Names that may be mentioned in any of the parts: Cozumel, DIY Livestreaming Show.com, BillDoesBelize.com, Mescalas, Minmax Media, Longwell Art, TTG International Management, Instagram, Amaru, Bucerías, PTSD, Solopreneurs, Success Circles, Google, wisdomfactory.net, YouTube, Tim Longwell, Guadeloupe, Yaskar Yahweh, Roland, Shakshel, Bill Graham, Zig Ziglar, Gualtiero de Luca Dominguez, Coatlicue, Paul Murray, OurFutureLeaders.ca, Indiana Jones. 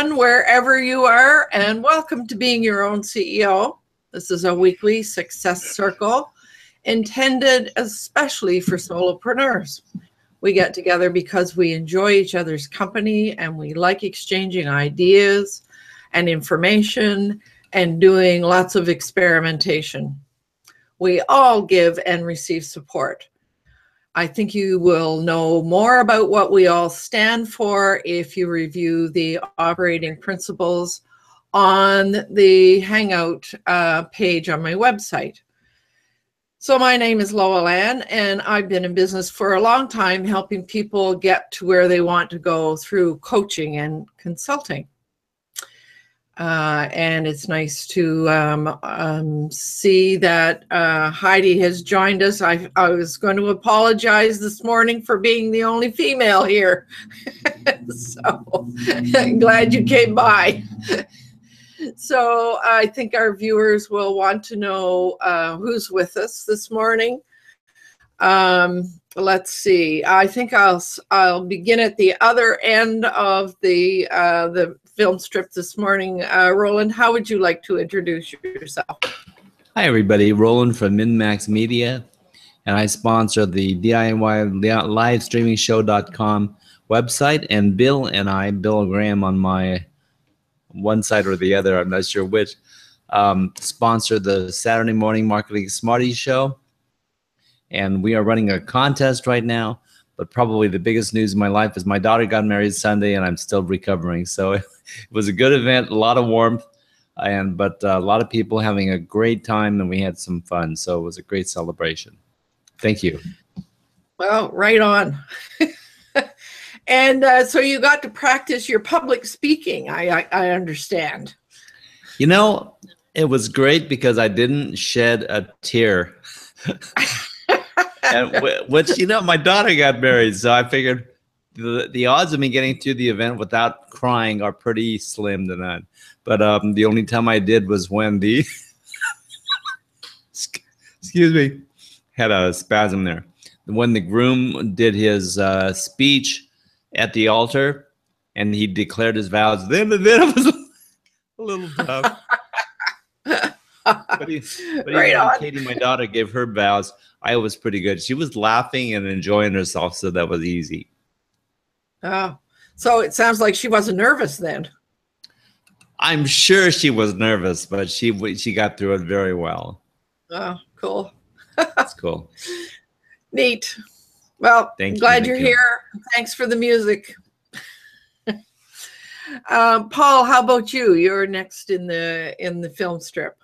Wherever you are, and welcome to Being Your Own CEO. This is a weekly success circle intended especially for solopreneurs. We get together because we enjoy each other's company and we like exchanging ideas and information and doing lots of experimentation. We all give and receive support. I think you will know more about what we all stand for if you review the operating principles on the Hangout page on my website. So my name is Lowell Ann, and I've been in business for a long time helping people get to where they want to go through coaching and consulting. And it's nice to see that Heidi has joined us. I was going to apologize this morning for being the only female here. So I'm glad you came by. So I think our viewers will want to know who's with us this morning. Let's see. I think I'll begin at the other end of the film strip this morning. Roland, how would you like to introduce yourself? Hi everybody, Roland from Minmax Media, and I sponsor the DIY Livestreaming Show.com website, and Bill and I, Bill Graham on my one side or the other, I'm not sure which, sponsor the Saturday Morning Marketing Smarty Show, and we are running a contest right now. But probably the biggest news in my life is my daughter got married Sunday, and I'm still recovering. So it was a good event, a lot of warmth, but a lot of people having a great time, and we had some fun. So it was a great celebration. Thank you. Well, right on. And so you got to practice your public speaking, I understand. You know, it was great because I didn't shed a tear. And which, you know, my daughter got married, so I figured the odds of me getting to the event without crying are pretty slim to none. But the only time I did was when the excuse me, had a spasm there. When the groom did his speech at the altar and he declared his vows, then it was a little tough. But right on. Katie, my daughter, gave her vows. I was pretty good. She was laughing and enjoying herself, so that was easy. Oh, so it sounds like she wasn't nervous then. I'm sure she was nervous, but she got through it very well. Oh, cool. That's cool. Neat. Well, I'm glad you're here. Thanks for the music. Paul, how about you? You're next in the film strip.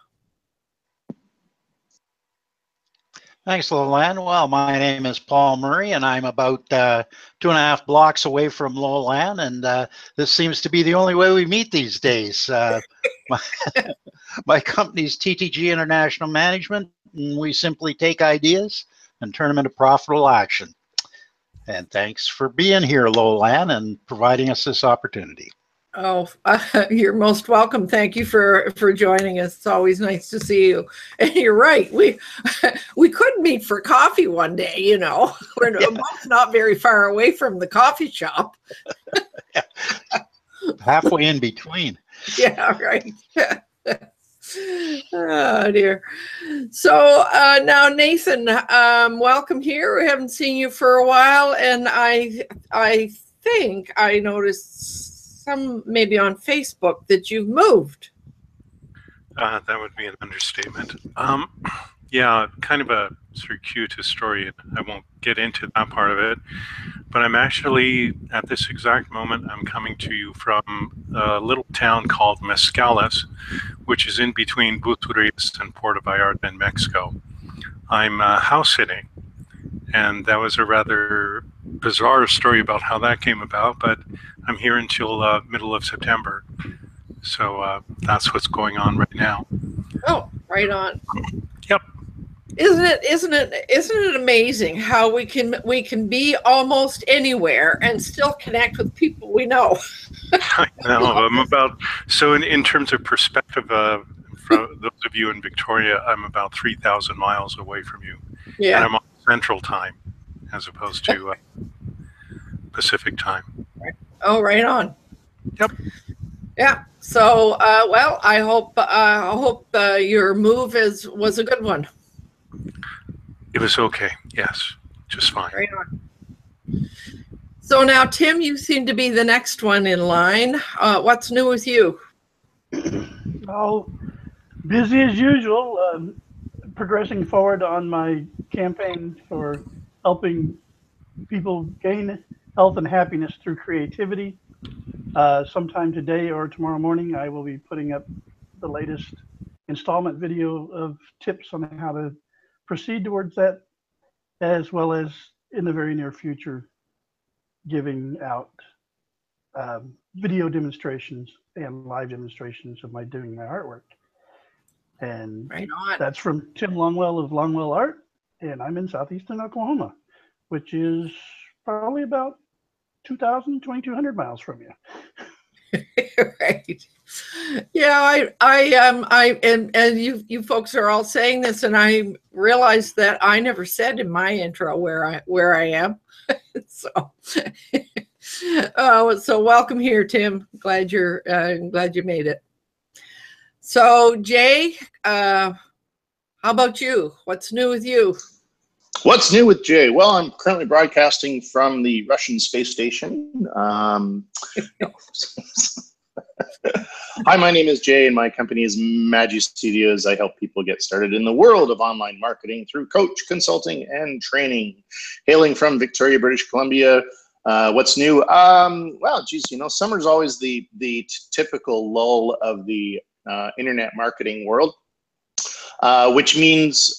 Thanks, Lowell Ann. Well, my name is Paul Murray, and I'm about 2.5 blocks away from Lowell Ann, and this seems to be the only way we meet these days. My company's TTG International Management, and we simply take ideas and turn them into profitable action. And thanks for being here, Lowell Ann, and providing us this opportunity. Oh, you're most welcome. Thank you for joining us. It's always nice to see you. And you're right. We could meet for coffee one day, you know. We're both not very far away from the coffee shop. Halfway in between. Yeah, right. Oh, dear. So now, Nathan, welcome here. We haven't seen you for a while, and I think I noticed maybe on Facebook that you've moved. That would be an understatement. Yeah, kind of a circuitous story. I won't get into that part of it, but I'm actually, at this exact moment, I'm coming to you from a little town called Mescalas, which is in between Bucerías and Puerto Vallarta in Mexico. I'm house sitting, and that was a rather bizarre story about how that came about, but I'm here until middle of September. So that's what's going on right now. Oh, right on. Yep. Isn't it amazing how we can be almost anywhere and still connect with people we know? I know. I'm about, so in terms of perspective, for those of you in Victoria, I'm about 3,000 miles away from you. Yeah. And I'm on Central Time as opposed to Pacific Time. Oh, right on. Yep. Yeah. So, well, I hope your move was a good one. It was okay. Yes, just fine. Right on. So now, Tim, you seem to be the next one in line. What's new with you? Oh, busy as usual. Progressing forward on my campaign for helping people gain health and happiness through creativity. Sometime today or tomorrow morning, I will be putting up the latest installment video of tips on how to proceed towards that, as well as in the very near future, giving out video demonstrations and live demonstrations of doing my artwork. And right on. That's from Tim Longwell of Longwell Art, and I'm in southeastern Oklahoma, which is probably about 2,200 miles from you. Right. Yeah, I and you folks are all saying this, and I realized that I never said in my intro where I am. So, so welcome here, Tim. Glad you made it. So, Jay, how about you? What's new with you? What's new with Jay? Well, I'm currently broadcasting from the Russian space station. Hi, my name is Jay, and my company is Magi Studios. I help people get started in the world of online marketing through coach, consulting, and training. Hailing from Victoria, British Columbia. What's new? Well, geez, you know, summer's always the typical lull of the internet marketing world, which means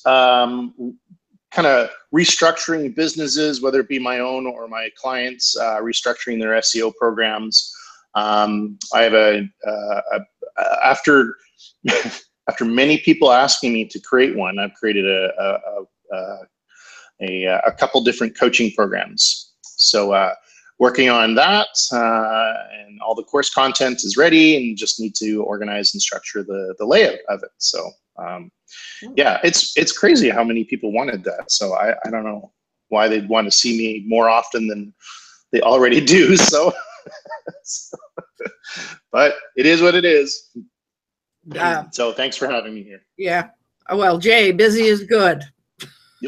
kind of restructuring businesses, whether it be my own or my clients, restructuring their SEO programs. I have after many people asking me to create one, I've created a couple different coaching programs. So working on that, and all the course content is ready, and just need to organize and structure the layout of it. So yeah, it's crazy how many people wanted that. So I don't know why they'd want to see me more often than they already do. So. But it is what it is. So thanks for having me here. Yeah. Well, Jay, busy is good.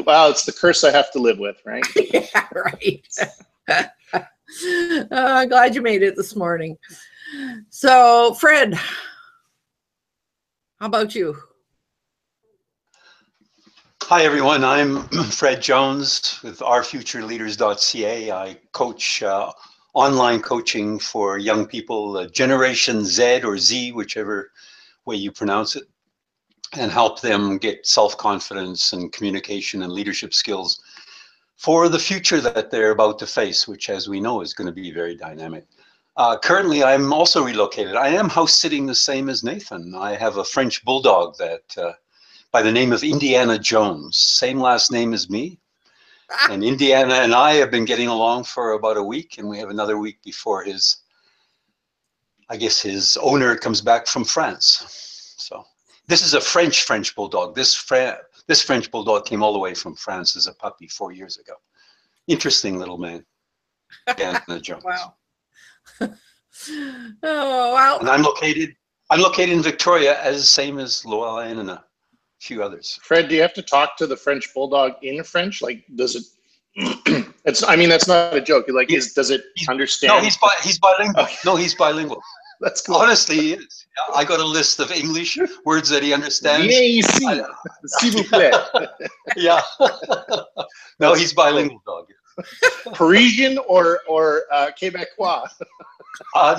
Well, it's the curse I have to live with, right? Yeah, right. Glad you made it this morning. So, Fred, how about you? Hi, everyone. I'm Fred Jones with OurFutureLeaders.ca. I coach online coaching for young people, Generation Z or Z, whichever way you pronounce it, and help them get self-confidence and communication and leadership skills for the future that they're about to face, which, as we know, is going to be very dynamic. Currently, I'm also relocated. I am house-sitting the same as Nathan. I have a French bulldog that, by the name of Indiana Jones, same last name as me. And Indiana and I have been getting along for about a week, and we have another week before his, I guess his owner comes back from France. So this is a French bulldog. This French bulldog came all the way from France as a puppy 4 years ago. Interesting little man. Indiana Jones. Wow. Oh wow. And I'm located in Victoria, as same as Lowell Ann and few others. Fred, do you have to talk to the French bulldog in French? Like, does it? It's. I mean, that's not a joke. Like, does it understand? No, he's bilingual. Okay. No, he's bilingual. That's cool. Honestly, he is. I got a list of English words that he understands. S'il vous plaît. Yeah. No, he's bilingual dog. Parisian or Quebecois?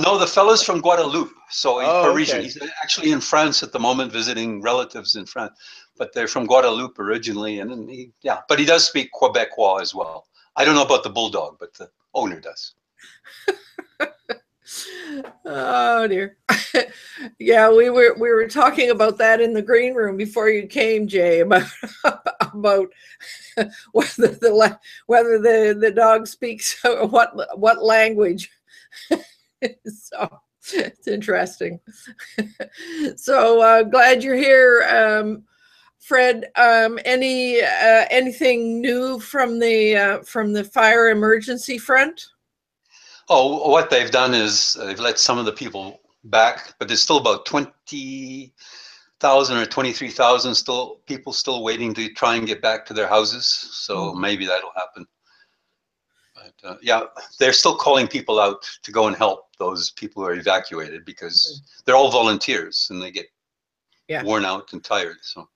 No, the fellow's from Guadeloupe, so he's Parisian. Okay. He's actually in France at the moment, visiting relatives in France, but they're from Guadeloupe originally, and he, yeah, but he does speak Quebecois as well. I don't know about the bulldog, but the owner does. Oh dear. Yeah, we were talking about that in the green room before you came, Jay, about whether the dog speaks what language. So it's interesting. So glad you're here, Fred. Anything new from the fire emergency front? Oh, what they've done is they've let some of the people back, but there's still about 20,000 or 23,000 people still waiting to try and get back to their houses. So maybe that'll happen. But yeah, they're still calling people out to go and help those people who are evacuated, because they're all volunteers and they get worn out and tired. So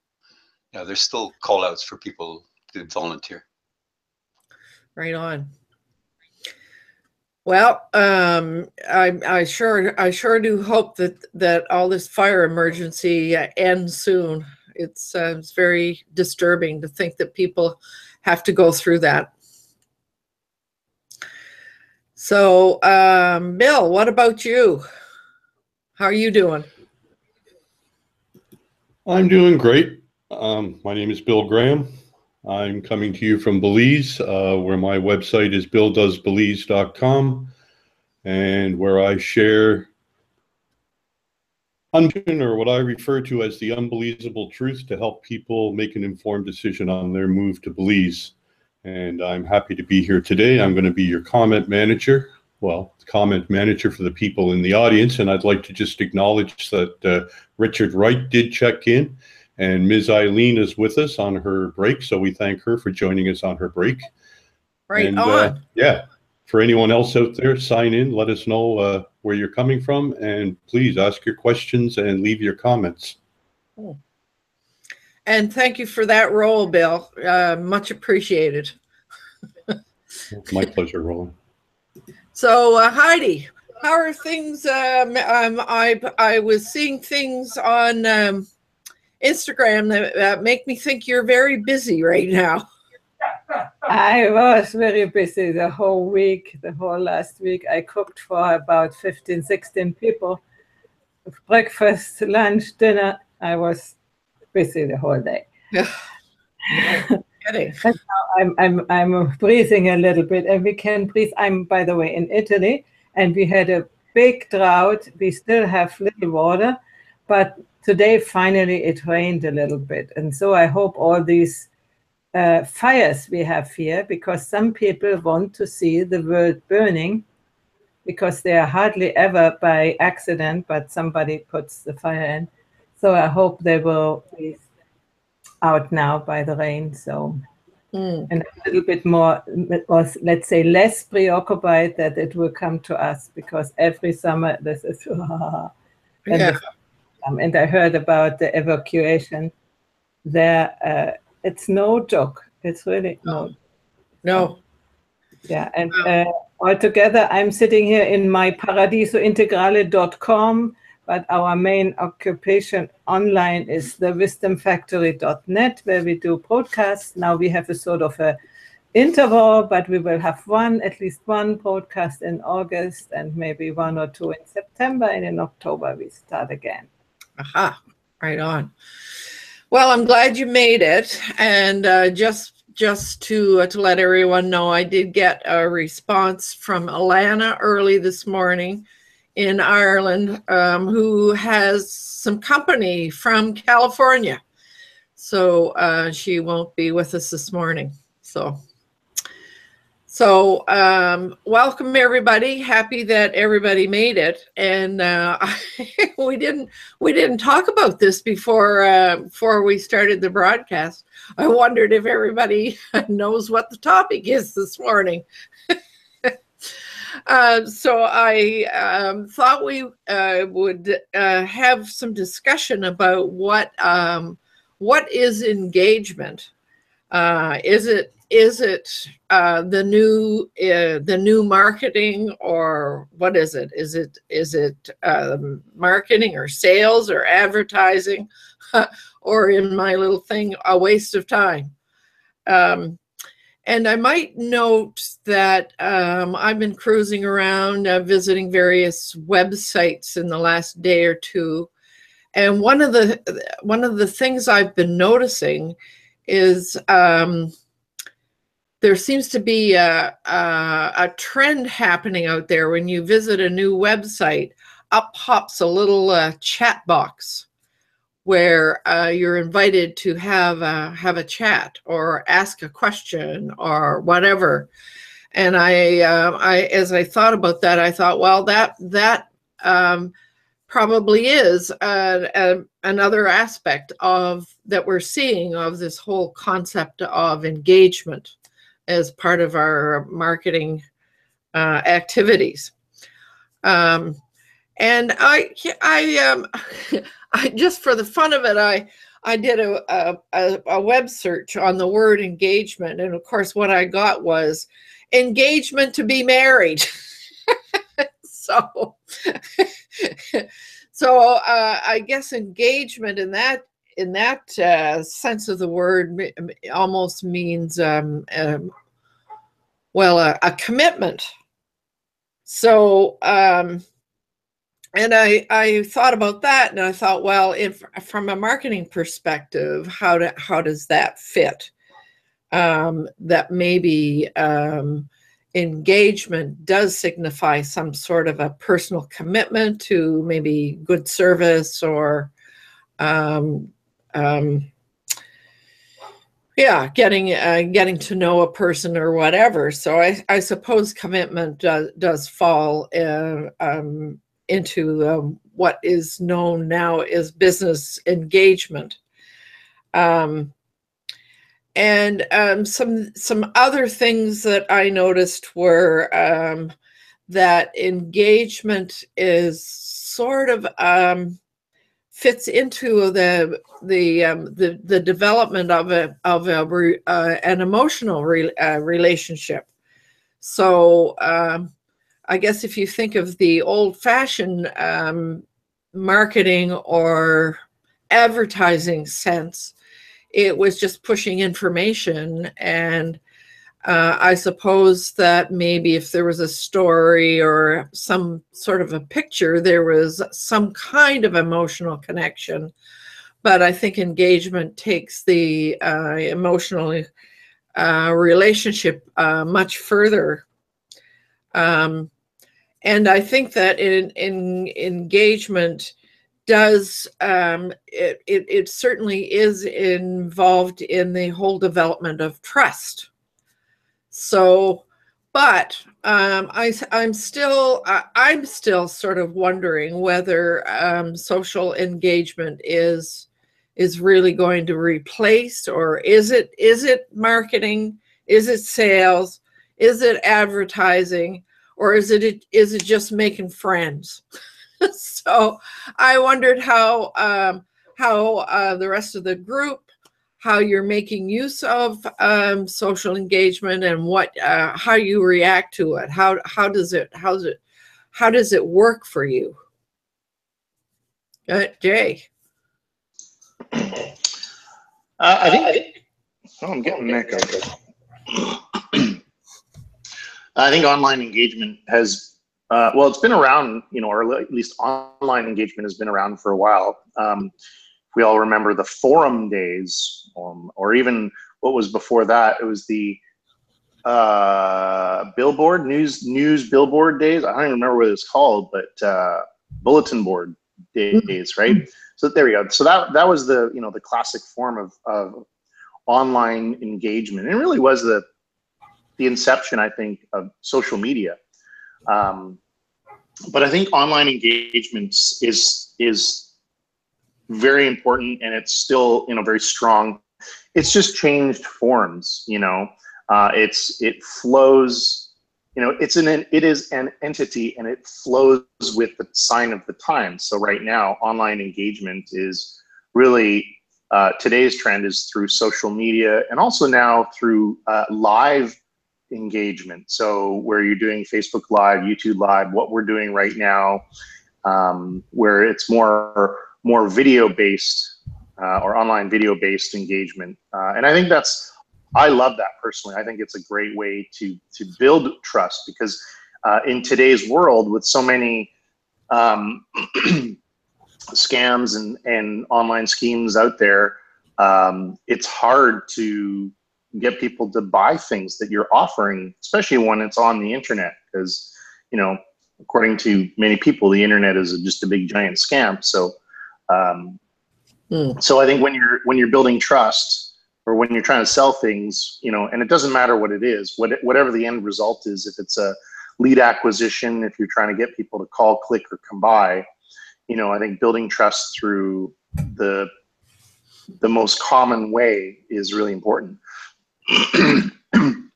yeah, there's still call outs for people to volunteer. Right on. Well, I sure do hope that all this fire emergency ends soon. It's very disturbing to think that people have to go through that. So, Bill, what about you? How are you doing? I'm doing great. My name is Bill Graham. I'm coming to you from Belize, where my website is BillDoesBelize.com, and where I share or what I refer to as the unbelievable truth to help people make an informed decision on their move to Belize. And I'm happy to be here today. I'm going to be your comment manager, for the people in the audience, and I'd like to just acknowledge that Richard Wright did check in. And Ms. Eileen is with us on her break, so we thank her for joining us on her break. Right on. Yeah, for anyone else out there, sign in, let us know where you're coming from, and please ask your questions and leave your comments. Oh. And thank you for that role, Bill. Much appreciated. My pleasure, Roland. So, Heidi, how are things? I was seeing things on Instagram that make me think you're very busy right now. I was very busy the whole week, the whole last week. I cooked for about 15, 16 people. Breakfast, lunch, dinner. I was busy the whole day. Yeah. Now I'm breathing a little bit, and we can breathe. I'm, by the way, in Italy, and we had a big drought. We still have little water, but today, finally, it rained a little bit. And so I hope all these fires we have here, because some people want to see the world burning, because they are hardly ever by accident, but somebody puts the fire in. So I hope they will be out now by the rain. So, and a little bit more, or let's say less preoccupied that it will come to us, because every summer this is, And I heard about the evacuation there. It's no joke. It's really no. Yeah, and altogether, I'm sitting here in my ParadisoIntegrale.com, but our main occupation online is the wisdomfactory.net, where we do podcasts. Now we have a sort of a interval, but we will have at least one podcast in August, and maybe one or two in September, and in October we start again. Aha, right on. Well, I'm glad you made it. And just to let everyone know, I did get a response from Alana early this morning in Ireland, who has some company from California. So she won't be with us this morning. So welcome everybody. Happy that everybody made it. And we didn't talk about this before we started the broadcast. I wondered if everybody knows what the topic is this morning. So I thought we would have some discussion about what is engagement. Is it the new marketing, or what is it? Is it marketing or sales or advertising, or in my little thing, a waste of time? And I might note that I've been cruising around visiting various websites in the last day or two. And one of the things I've been noticing is there seems to be a trend happening out there. When you visit a new website, up pops a little chat box where you're invited to have a chat or ask a question or whatever. And I as I thought about that, I thought, well, that probably is another aspect of that we're seeing of this whole concept of engagement as part of our marketing activities. And I just for the fun of it, I did a web search on the word engagement, and of course, what I got was engagement to be married. So I guess engagement in that sense of the word almost means well, a commitment. So and I thought about that, and I thought, well, if from a marketing perspective, how does that fit? That maybe engagement does signify some sort of a personal commitment to maybe good service or yeah, getting to know a person or whatever. So I suppose commitment does fall into what is known now as business engagement. Some other things that I noticed were that engagement is sort of fits into the development of an emotional relationship. So I guess if you think of the old-fashioned marketing or advertising sense, it was just pushing information. And I suppose that maybe if there was a story or some sort of a picture, there was some kind of emotional connection. But I think engagement takes the emotional relationship much further. And I think that in engagement does, it certainly is involved in the whole development of trust. So, but I'm still sort of wondering whether social engagement is really going to replace, or is it marketing? Is it sales? Is it advertising? Or is it just making friends? So I wondered how the rest of the group, how you're making use of social engagement, and what how you react to it. How does it work for you, Jay? I'm getting an echo. I think online engagement has, well, it's been around, you know, or at least online engagement has been around for a while. We all remember the forum days, or even what was before that. It was the billboard, news billboard days. I don't even remember what it was called, but bulletin board days, right? So there we go. So that was the, you know, the classic form of online engagement. It really was the inception, I think, of social media. But I think online engagement is very important, and it's still, you know, very strong. It's just changed forms, you know. It flows, you know, it is an entity, and it flows with the sign of the time. So right now, online engagement is really, today's trend is through social media, and also now through live engagement. So where you're doing Facebook Live, YouTube Live, what we're doing right now, where it's more video based or online video based engagement. And I think that's I love that personally. I think it's a great way to build trust, because in today's world, with so many scams and online schemes out there, it's hard to get people to buy things that you're offering, especially when it's on the internet, because, you know, according to many people, the internet is just a big giant scam. So so I think when you're building trust, or when you're trying to sell things, you know, and it doesn't matter what it is, whatever the end result is, if it's a lead acquisition, if you're trying to get people to call, click, or come by, you know, I think building trust through the most common way is really important. And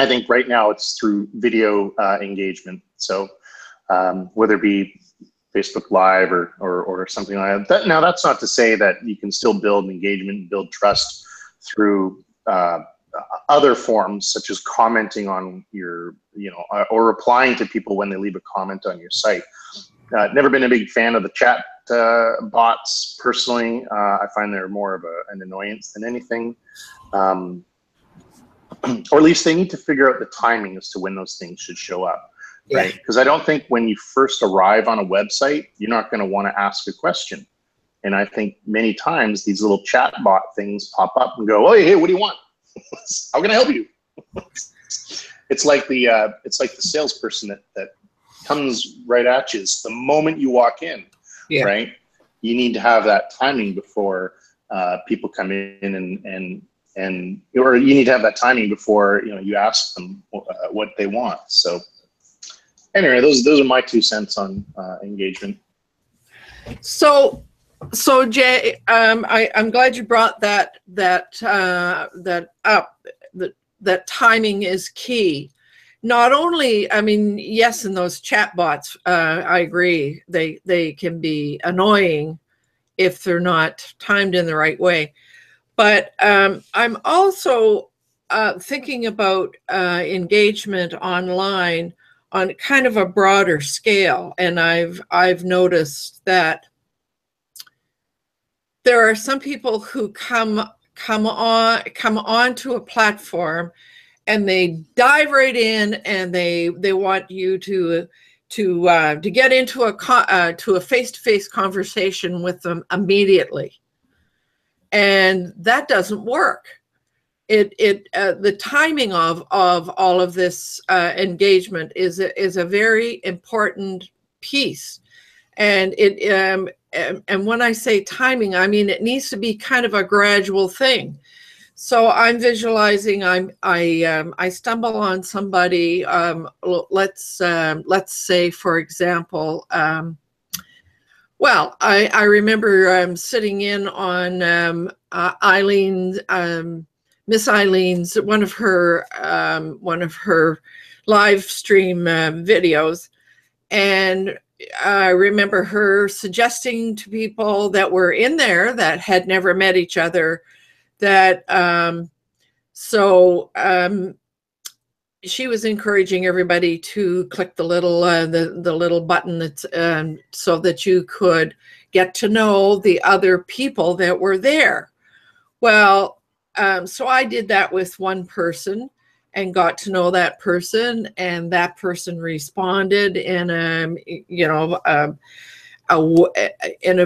I think right now it's through video engagement. So whether it be Facebook Live or something like that. Now, that's not to say that you can still build engagement and build trust through other forms, such as commenting on your, you know, or replying to people when they leave a comment on your site. Never been a big fan of the chat bots personally. I find they're more of an annoyance than anything. Or at least they need to figure out the timing as to when those things should show up, right? Because I don't think when you first arrive on a website, you're not going to want to ask a question. And I think many times these little chat bot things pop up and go, oh, hey, what do you want? How can I help you? It's like the salesperson that comes right at you the moment you walk in, right? You need to have that timing before people come in and or you need to have that timing before, you know, you ask them what they want. So anyway, those are my 2 cents on engagement. So Jay, I'm glad you brought that up. That timing is key. Not only, I mean, yes, in those chatbots, I agree, they can be annoying if they're not timed in the right way. But I'm also thinking about engagement online on kind of a broader scale, and I've noticed that there are some people who come onto a platform and they dive right in, and they want you to get into a face-to-face conversation with them immediately. And that doesn't work. The timing of all of this engagement is a very important piece. And and when I say timing, I mean it needs to be kind of a gradual thing. So I'm visualizing. I stumble on somebody. Let's say, for example. Well, I remember sitting in on Eileen's, Miss Eileen's, one of her live stream videos, and I remember her suggesting to people that were in there that had never met each other that she was encouraging everybody to click the little little button that's so that you could get to know the other people that were there. Well, so I did that with one person and got to know that person, and that person responded in a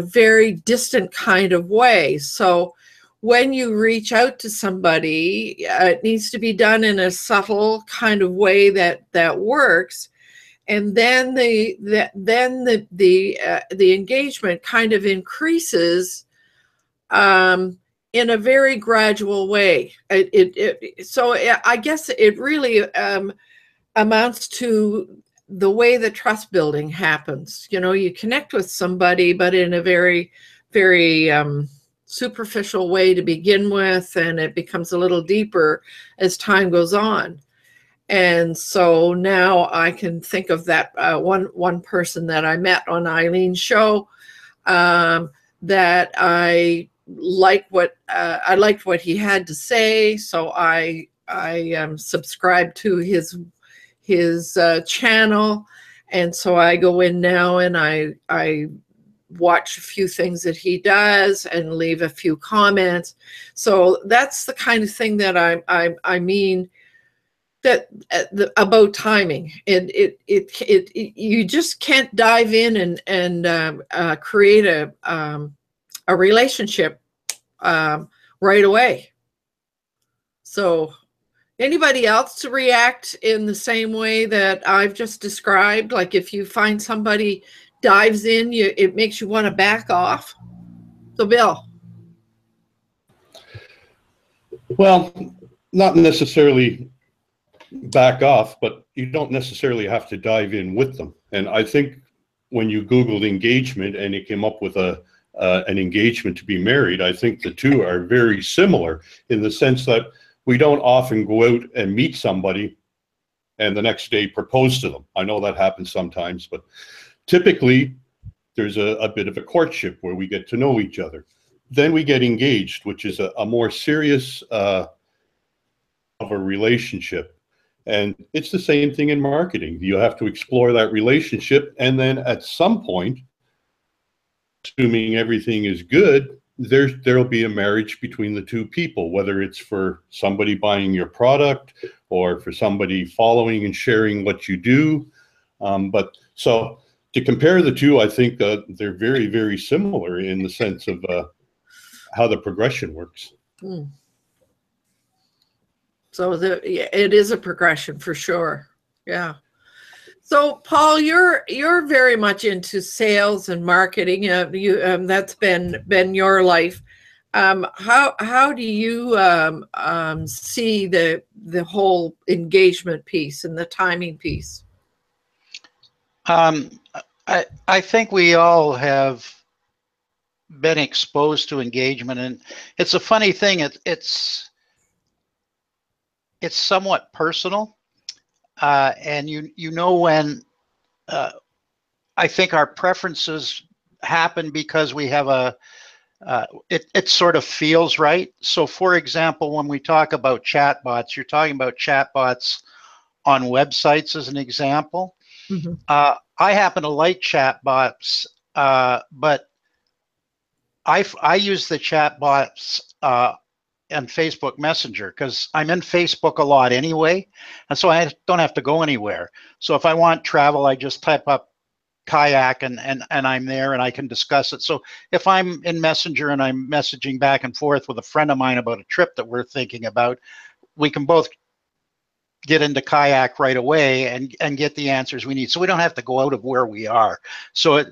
very distant kind of way. So when you reach out to somebody, it needs to be done in a subtle kind of way that works, and then the engagement kind of increases in a very gradual way. So I guess it really amounts to the way the trust building happens. You know, you connect with somebody, but in a very, very superficial way to begin with, and it becomes a little deeper as time goes on. And so now I can think of that one person that I met on Eileen's show that I liked what he had to say, so I subscribed to his channel, and so I go in now and I watch a few things that he does and leave a few comments. So that's the kind of thing that I mean that about timing. And it you just can't dive in and create a relationship right away. So anybody else to react in the same way that I've just described? Like if you find somebody dives in, it makes you want to back off. So Bill. Well, not necessarily back off, but you don't necessarily have to dive in with them. And I think when you Googled engagement and it came up with an engagement to be married, I think the two are very similar in the sense that we don't often go out and meet somebody and the next day propose to them. I know that happens sometimes, but typically there's a bit of a courtship where we get to know each other. Then we get engaged, which is a more serious of a relationship. And it's the same thing in marketing. You have to explore that relationship. And then at some point, assuming everything is good, there'll be a marriage between the two people, whether it's for somebody buying your product or for somebody following and sharing what you do. But so to compare the two, I think they're very, very similar in the sense of how the progression works. Mm. So it is a progression for sure. Yeah. So Paul, you're very much into sales and marketing. That's been your life. How do you see the whole engagement piece and the timing piece? I think we all have been exposed to engagement, and it's a funny thing. It's somewhat personal. And you know when I think our preferences happen because we have it sort of feels right. So for example, when we talk about chatbots, you're talking about chatbots on websites as an example. Mm-hmm. I happen to like chatbots, but I use the chatbots and Facebook Messenger because I'm in Facebook a lot anyway, and so I don't have to go anywhere. So if I want travel, I just type up kayak and I'm there and I can discuss it. So if I'm in Messenger and I'm messaging back and forth with a friend of mine about a trip that we're thinking about, we can both get into kayak right away and get the answers we need. So we don't have to go out of where we are. So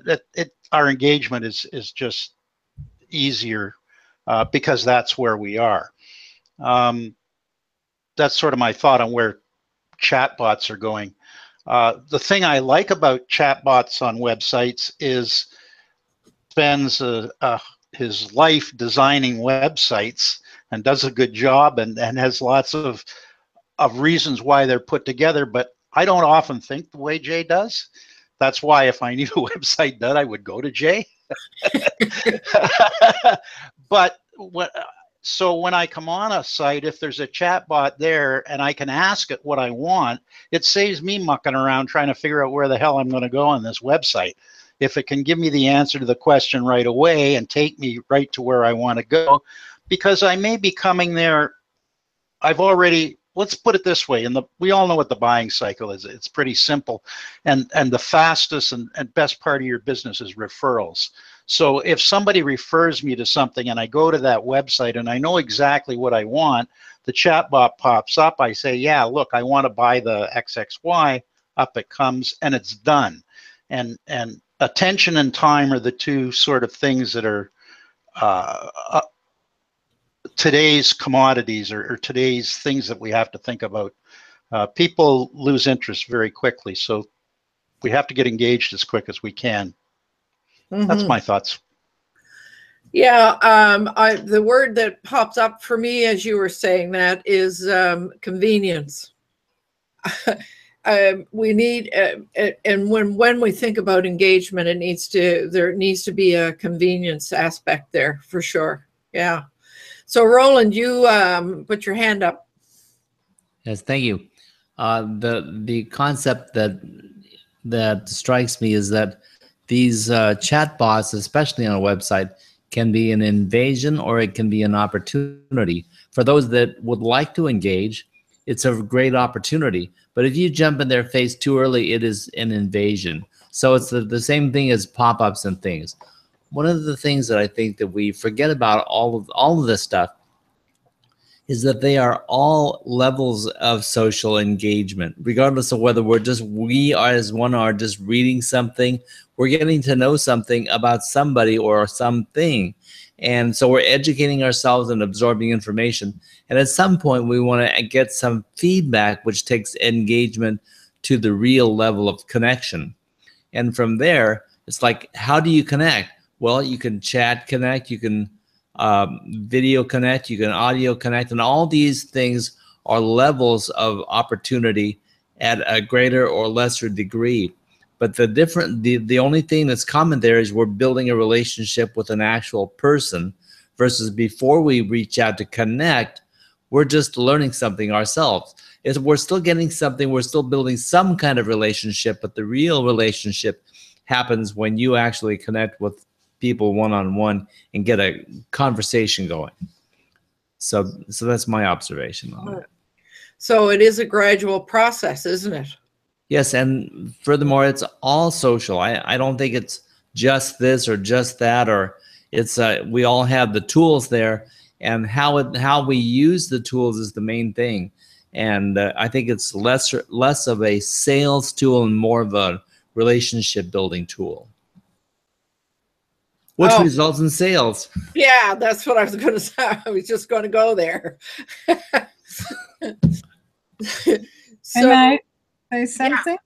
our engagement is just easier because that's where we are. That's sort of my thought on where chatbots are going. The thing I like about chatbots on websites is spends his life designing websites and does a good job and has lots of reasons why they're put together, but I don't often think the way Jay does. That's why if I knew a website done, I would go to Jay. But so when I come on a site, if there's a chatbot there and I can ask it what I want, it saves me mucking around trying to figure out where the hell I'm going to go on this website. If it can give me the answer to the question right away and take me right to where I want to go, because I may be coming there, I've already, let's put it this way, we all know what the buying cycle is. It's pretty simple, and the fastest and best part of your business is referrals. So if somebody refers me to something and I go to that website and I know exactly what I want, the chatbot pops up. I say, yeah, look, I want to buy the XXY. Up it comes, and it's done. And attention and time are the two sort of things that are today's commodities or today's things that we have to think about. People lose interest very quickly, so we have to get engaged as quick as we can. Mm-hmm. That's my thoughts. Yeah, the word that pops up for me as you were saying that is convenience. We need, and when we think about engagement, there needs to be a convenience aspect there for sure. Yeah. So Roland, you put your hand up. Yes, thank you. The concept that strikes me is that These chat bots, especially on a website, can be an invasion or it can be an opportunity. For those that would like to engage, it's a great opportunity. But if you jump in their face too early, it is an invasion. So it's the same thing as pop-ups and things. One of the things that I think that we forget about all of this stuff is that they are all levels of social engagement, regardless of whether we as one are just reading something, we're getting to know something about somebody or something. And so we're educating ourselves and absorbing information. And at some point we want to get some feedback, which takes engagement to the real level of connection. And from there, it's like, how do you connect? Well, you can chat connect, you can video connect, you can audio connect, and all these things are levels of opportunity at a greater or lesser degree. But the only thing that's common there is we're building a relationship with an actual person, versus before we reach out to connect, we're just learning something ourselves. We're still getting something, we're still building some kind of relationship, but the real relationship happens when you actually connect with people one-on-one and get a conversation going. So that's my observation on that. So it is a gradual process, isn't it? Yes, and furthermore, it's all social. I don't think it's just this or just that, or it's we all have the tools there, and how we use the tools is the main thing. And I think it's less of a sales tool and more of a relationship building tool, which results in sales. Yeah, that's what I was going to say. I was just going to go there. So, something? Yeah,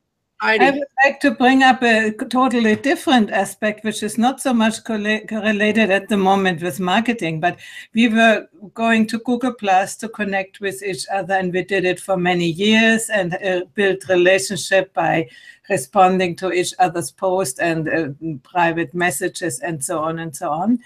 I would like to bring up a totally different aspect, which is not so much correlated at the moment with marketing, but we were going to Google Plus to connect with each other, and we did it for many years and built relationship by responding to each other's posts and private messages and so on and so on.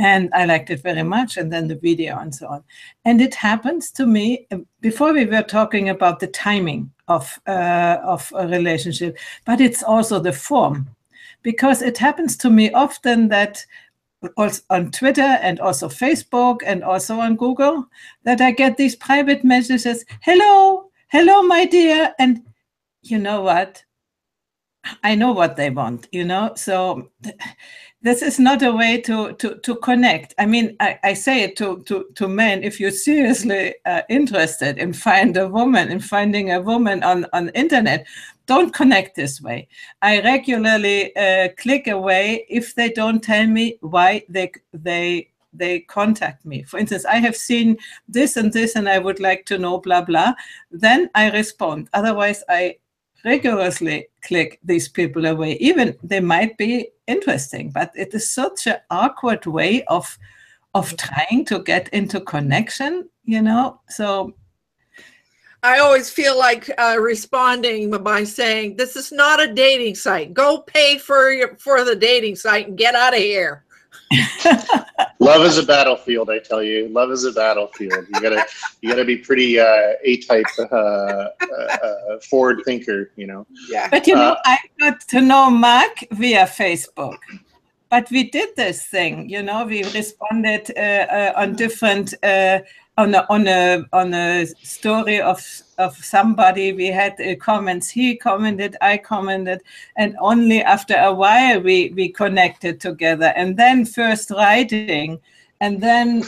And I liked it very much, and then the video and so on. And it happens to me, before we were talking about the timing of a relationship, but it's also the form. Because it happens to me often that also on Twitter and also Facebook and also on Google, that I get these private messages, hello, my dear. And you know what? I know what they want, you know? So this is not a way to connect. I mean, I say it to men, if you're seriously interested in finding a woman on internet, don't connect this way. I regularly click away if they don't tell me why they contact me. For instance, I have seen this and this, and I would like to know, blah, blah. Then I respond. Otherwise, I rigorously click these people away. Even they might be interesting, but it is such an awkward way of trying to get into connection, you know? So I always feel like responding by saying, this is not a dating site. Go pay for the dating site and get out of here. Love is a battlefield, I tell you. Love is a battlefield. You gotta be pretty A-type forward thinker, you know. Yeah. But you know, I got to know Mark via Facebook. But we did this thing, you know. We responded on different on a story of somebody. We had comments. He commented, I commented, and only after a while we connected together. And then first writing, and then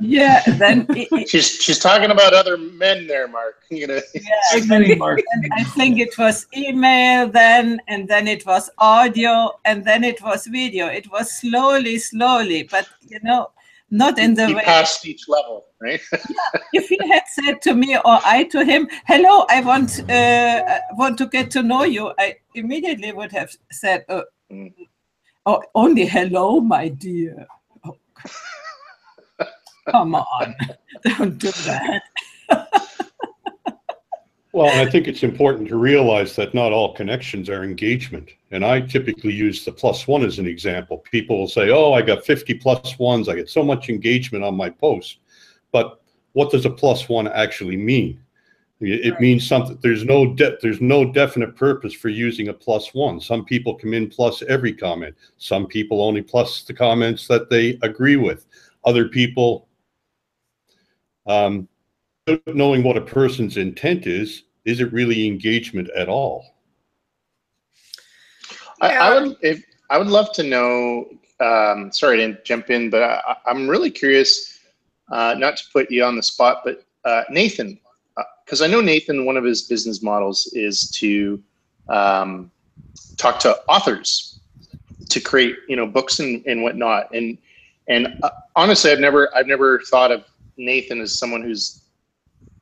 yeah. Then she's talking about other men there, Mark. You know, yeah, Mark. I think it was email then, and then it was audio, and then it was video. It was slowly, but you know, not in the way. Past each level, right? Yeah. If he had said to me or I to him, "Hello, I want to get to know you," I immediately would have said, Oh, only hello, my dear. Oh, come on, don't do that. Well, I think it's important to realize that not all connections are engagement. And I typically use the +1 as an example. People will say, oh, I got 50 +1s. I get so much engagement on my post. But what does a +1 actually mean? It right. means something. There's no definite purpose for using a +1. Some people come in plus every comment. Some people only plus the comments that they agree with. Other people, knowing what a person's intent is it really engagement at all? Yeah. I would love to know. Sorry, I didn't jump in, but I'm really curious. Not to put you on the spot, but Nathan. Because I know Nathan, one of his business models is to talk to authors to create, you know, books and whatnot. And honestly, I've never thought of Nathan as someone who's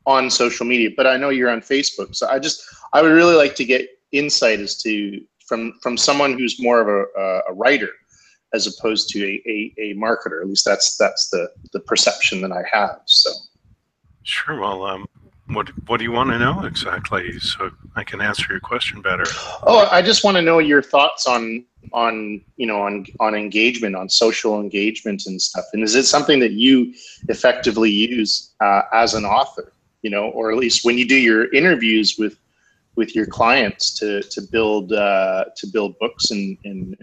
on social media. But I know you're on Facebook, so I would really like to get insight as to from someone who's more of a writer as opposed to a marketer. At least that's the perception that I have. So sure. Well. What do you want to know exactly, so I can answer your question better? Oh, I just want to know your thoughts on engagement, on social engagement and stuff. And is it something that you effectively use as an author, you know, or at least when you do your interviews with your clients to build books and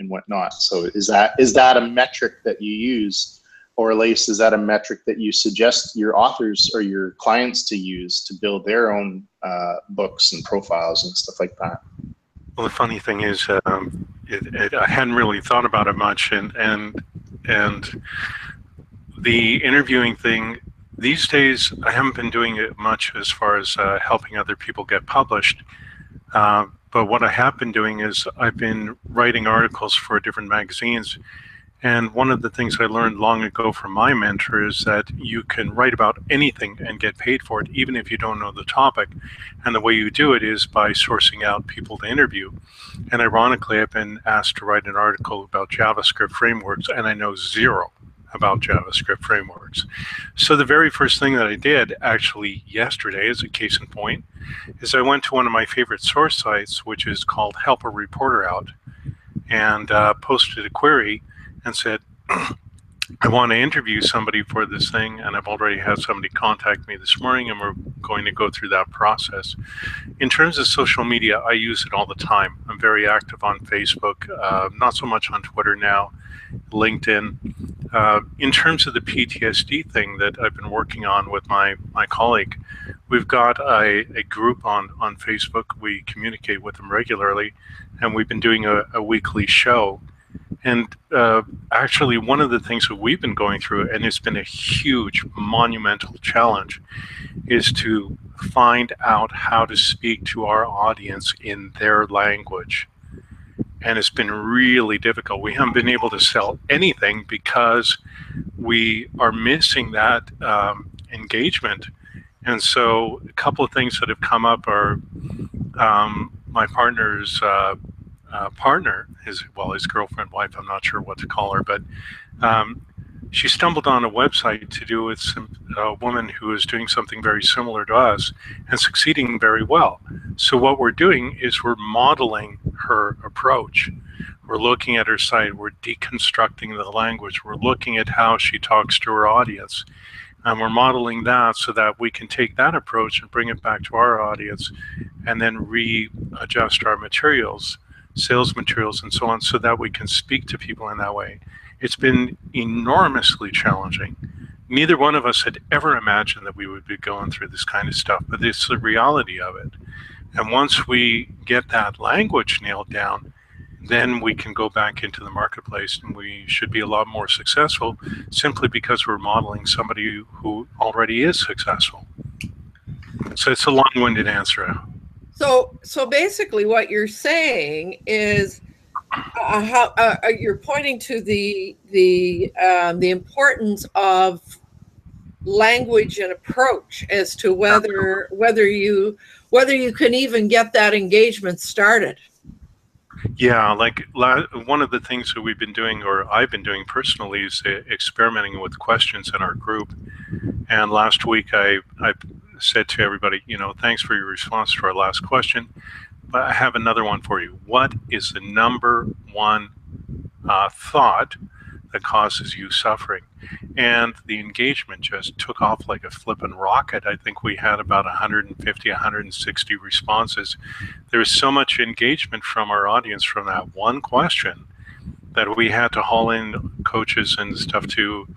whatnot? So is that a metric that you use? Or at least is that a metric that you suggest your authors or your clients to use to build their own books and profiles and stuff like that? Well, the funny thing is, I hadn't really thought about it much, and the interviewing thing these days, I haven't been doing it much as far as helping other people get published. But what I have been doing is I've been writing articles for different magazines. And one of the things I learned long ago from my mentor is that you can write about anything and get paid for it, even if you don't know the topic. And the way you do it is by sourcing out people to interview. And ironically, I've been asked to write an article about JavaScript frameworks, and I know zero about JavaScript frameworks. So the very first thing that I did actually yesterday, as a case in point, is I went to one of my favorite source sites, which is called Help a Reporter Out, and posted a query and said, I want to interview somebody for this thing, and I've already had somebody contact me this morning, and we're going to go through that process. In terms of social media, I use it all the time. I'm very active on Facebook, not so much on Twitter now, LinkedIn. In terms of the PTSD thing that I've been working on with my colleague, we've got a group on Facebook. We communicate with them regularly, and we've been doing a weekly show. And actually, one of the things that we've been going through, and it's been a huge, monumental challenge, is to find out how to speak to our audience in their language. And it's been really difficult. We haven't been able to sell anything because we are missing that engagement. And so a couple of things that have come up are my partner's partner, his girlfriend, wife, I'm not sure what to call her, but she stumbled on a website to do with a woman who is doing something very similar to us and succeeding very well. So what we're doing is we're modeling her approach. We're looking at her site, we're deconstructing the language, we're looking at how she talks to her audience, and we're modeling that so that we can take that approach and bring it back to our audience and then readjust our materials, sales materials and so on, so that we can speak to people in that way. It's been enormously challenging. Neither one of us had ever imagined that we would be going through this kind of stuff, but it's the reality of it. And once we get that language nailed down, then we can go back into the marketplace, and we should be a lot more successful simply because we're modeling somebody who already is successful. So it's a long-winded answer. So basically what you're saying is you're pointing to the importance of language and approach as to whether you can even get that engagement started. Yeah, like one of the things that we've been doing, or I've been doing personally, is experimenting with questions in our group. And last week I said to everybody, you know, thanks for your response to our last question, but I have another one for you. What is the number one thought that causes you suffering. And the engagement just took off like a flippin' rocket. I think we had about 150, 160 responses. There was so much engagement from our audience from that one question that we had to haul in coaches and stuff to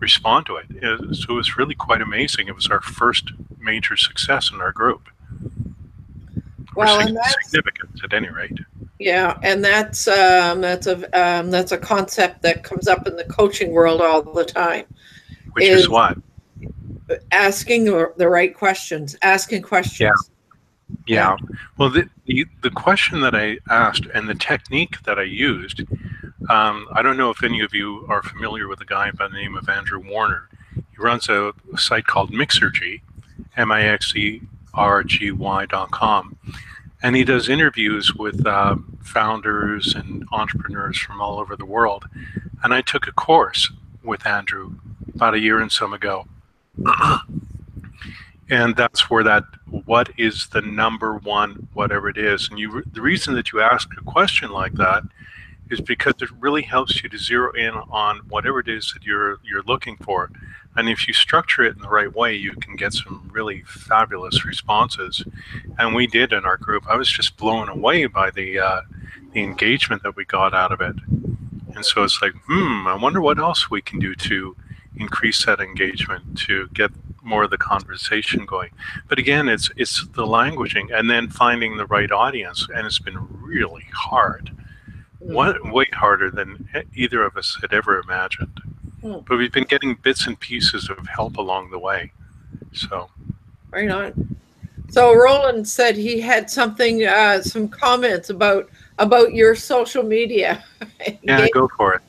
respond to it. So it was really quite amazing. It was our first major success in our group. Well, and that's significant at any rate. Yeah, and that's a concept that comes up in the coaching world all the time. Which is what? Asking the right questions. Asking questions. Yeah. Well, the question that I asked and the technique that I used, I don't know if any of you are familiar with a guy by the name of Andrew Warner. He runs a site called Mixergy, mixergy.com. And he does interviews with founders and entrepreneurs from all over the world. And I took a course with Andrew about a year and some ago. And that's where that, what is the number one, whatever it is. And the reason that you ask a question like that is because it really helps you to zero in on whatever it is that you're looking for. And if you structure it in the right way, you can get some really fabulous responses. And we did in our group. I was just blown away by the engagement that we got out of it. And so it's like, I wonder what else we can do to increase that engagement, to get more of the conversation going. But again, it's the languaging and then finding the right audience. And it's been really hard. Way harder than either of us had ever imagined. But we've been getting bits and pieces of help along the way. So, right on. So Roland said he had something, some comments about your social media. Yeah, go for it.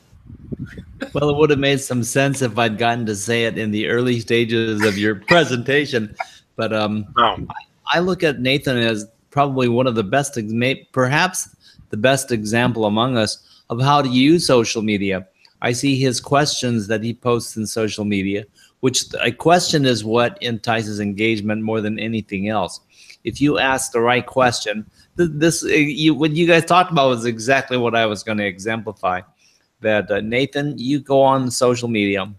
Well, it would have made some sense if I'd gotten to say it in the early stages of your presentation. But I look at Nathan as probably one of the best, perhaps the best example among us of how to use social media. I see his questions that he posts in social media, which a question is what entices engagement more than anything else. If you ask the right question, what you guys talked about was exactly what I was going to exemplify. That Nathan, you go on social media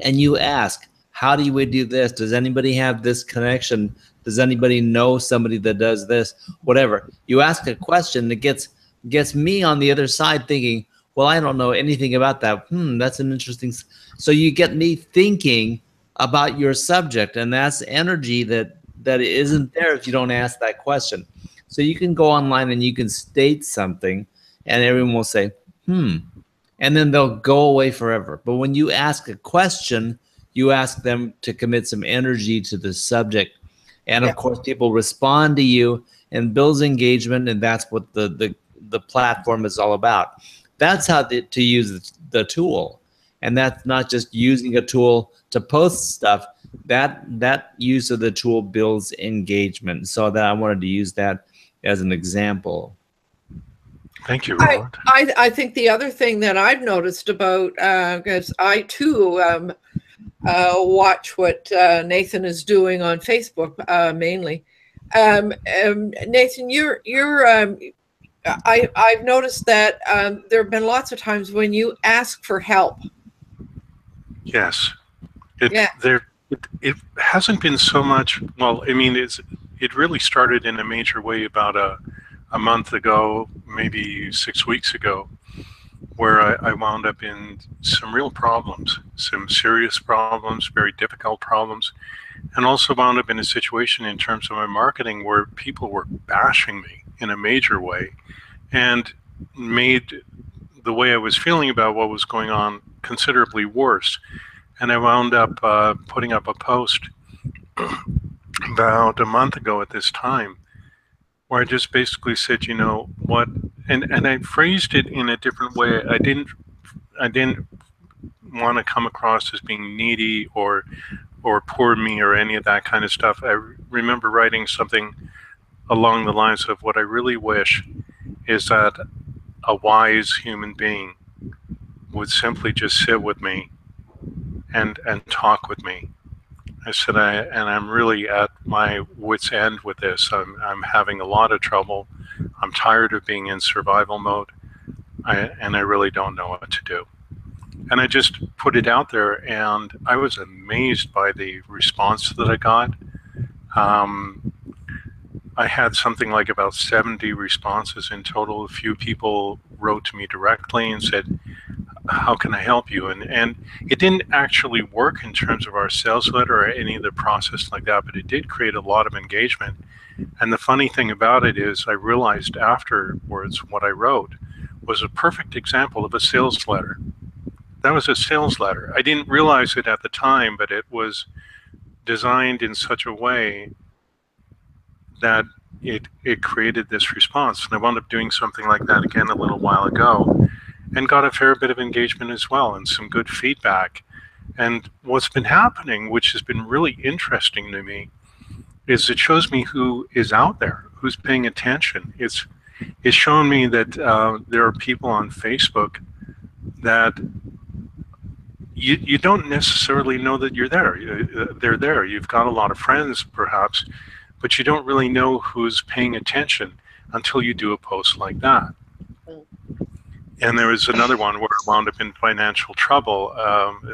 and you ask, how do we do this? Does anybody have this connection? Does anybody know somebody that does this? Whatever. You ask a question that gets me on the other side thinking, well, I don't know anything about that. That's an interesting. So you get me thinking about your subject, and that's energy that isn't there if you don't ask that question. So you can go online and you can state something, and everyone will say, and then they'll go away forever. But when you ask a question, you ask them to commit some energy to the subject. And of course, people respond to you and builds engagement, and that's what the platform is all about. That's how to use the tool, and that's not just using a tool to post stuff. That use of the tool builds engagement. So that I wanted to use that as an example. Thank you, Robert. I think the other thing that I've noticed about because I too. Watch what Nathan is doing on Facebook mainly. Nathan, I've noticed that there have been lots of times when you ask for help. Yes, it hasn't been so much. Well, I mean, it really started in a major way about a month ago, maybe 6 weeks ago, where I wound up in some real problems, some serious problems, very difficult problems, and also wound up in a situation in terms of my marketing where people were bashing me in a major way and made the way I was feeling about what was going on considerably worse. And I wound up putting up a post about a month ago at this time where I just basically said, you know what, and I phrased it in a different way. I didn't want to come across as being needy or poor me or any of that kind of stuff. I remember writing something along the lines of, what I really wish is that a wise human being would simply just sit with me and talk with me. I said, I'm really at my wit's end with this. I'm having a lot of trouble. I'm tired of being in survival mode, and I really don't know what to do. And I just put it out there, and I was amazed by the response that I got. I had something like about 70 responses in total. A few people wrote to me directly and said, how can I help you? And it didn't actually work in terms of our sales letter or any of the process like that, but it did create a lot of engagement. And the funny thing about it is I realized afterwards what I wrote was a perfect example of a sales letter. That was a sales letter. I didn't realize it at the time, but it was designed in such a way that it created this response. And I wound up doing something like that again a little while ago and got a fair bit of engagement as well and some good feedback. And what's been happening, which has been really interesting to me, is it shows me who is out there, who's paying attention. It's shown me that there are people on Facebook that you don't necessarily know that you're there. They're there. You've got a lot of friends, perhaps, but you don't really know who's paying attention until you do a post like that. And there was another one where I wound up in financial trouble.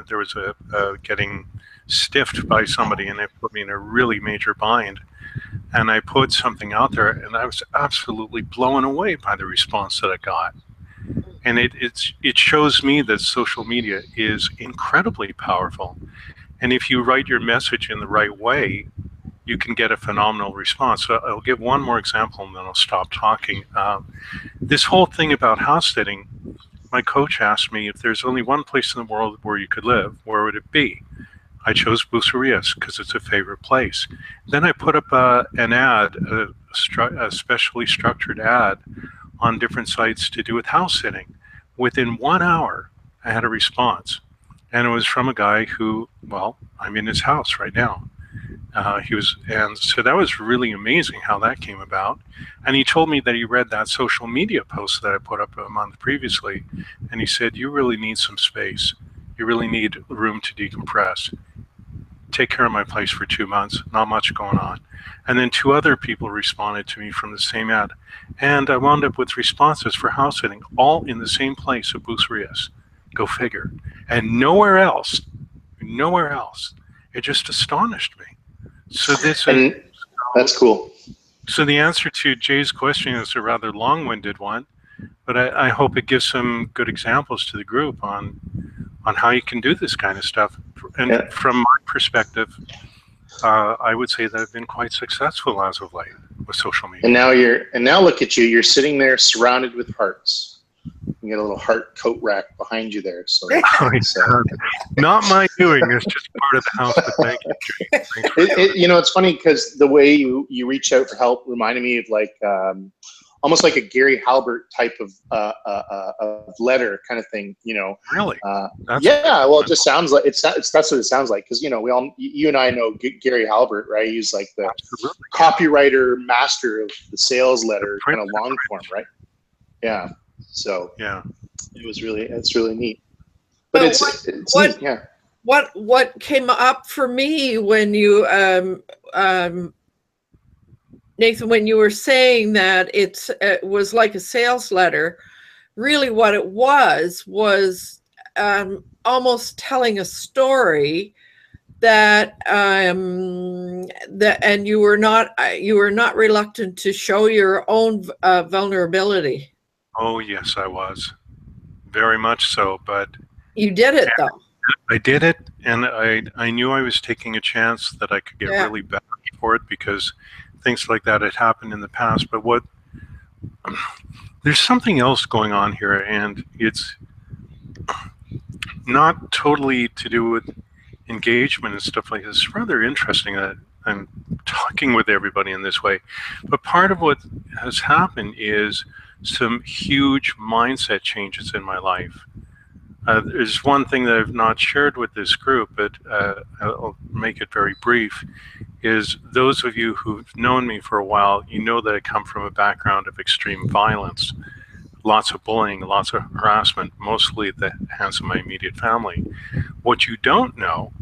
There was a getting stiffed by somebody, and it put me in a really major bind. And I put something out there, and I was absolutely blown away by the response that I got. And it shows me that social media is incredibly powerful. And if you write your message in the right way, you can get a phenomenal response. So I'll give one more example and then I'll stop talking. This whole thing about house sitting, my coach asked me, if there's only one place in the world where you could live, where would it be? I chose Bucerías because it's a favorite place. Then I put up an ad, a specially structured ad on different sites to do with house sitting. Within 1 hour, I had a response. And it was from a guy who, well, I'm in his house right now. And so that was really amazing how that came about. And he told me that he read that social media post that I put up a month previously. And he said, you really need some space. You really need room to decompress. Take care of my place for 2 months. Not much going on. And then 2 other people responded to me from the same ad. And I wound up with responses for house sitting, all in the same place of Bucerías. Go figure. And nowhere else, nowhere else. It just astonished me. So this is, that's cool. So the answer to Jay's question is a rather long-winded one, but I hope it gives some good examples to the group on how you can do this kind of stuff. And yeah, from my perspective, I would say that I've been quite successful as of late with social media. And now look at you. You're sitting there surrounded with hearts. You get a little heart coat rack behind you there. So, not my doing. It's just part of the house. But thank you. You know, it's funny because the way you reach out for help reminded me of like almost like a Gary Halbert type of letter kind of thing. You know, really? Yeah. Well, it just sounds like that's what it sounds like, because you know you and I know Gary Halbert, right? He's like the copywriter master of the sales letter kind of long form, right? Yeah. So yeah, it's really neat. But so what came up for me when you Nathan, when you were saying that it was like a sales letter, really what it was almost telling a story that and you were not reluctant to show your own vulnerability. Oh, yes, I was. Very much so, but... You did it, though. I did it, and I knew I was taking a chance that I could get really bad for it, because things like that had happened in the past. But there's something else going on here, and it's not totally to do with engagement and stuff like this. It's rather interesting that I'm talking with everybody in this way. But part of what has happened is some huge mindset changes in my life. There's one thing that I've not shared with this group, but I'll make it very brief, is those of you who've known me for a while, you know that I come from a background of extreme violence, lots of bullying, lots of harassment, mostly at the hands of my immediate family. What you don't know